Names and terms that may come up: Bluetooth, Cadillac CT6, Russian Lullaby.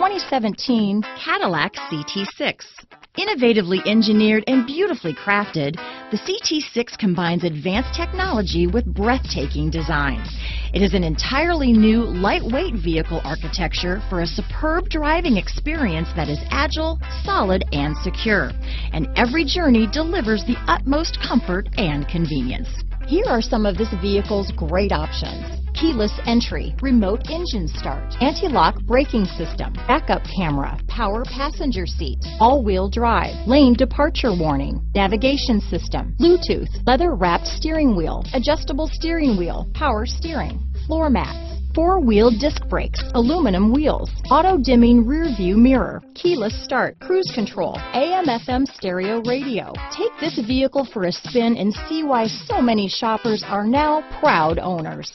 2017 Cadillac CT6. Innovatively engineered and beautifully crafted, the CT6 combines advanced technology with breathtaking design. It is an entirely new, lightweight vehicle architecture for a superb driving experience that is agile, solid, and secure. And every journey delivers the utmost comfort and convenience. Here are some of this vehicle's great options: keyless entry, remote engine start, anti-lock braking system, backup camera, power passenger seat, all-wheel drive, lane departure warning, navigation system, Bluetooth, leather-wrapped steering wheel, adjustable steering wheel, power steering, floor mats, four-wheel disc brakes, aluminum wheels, auto-dimming rear-view mirror, keyless start, cruise control, AM/FM stereo radio. Take this vehicle for a spin and see why so many shoppers are now proud owners.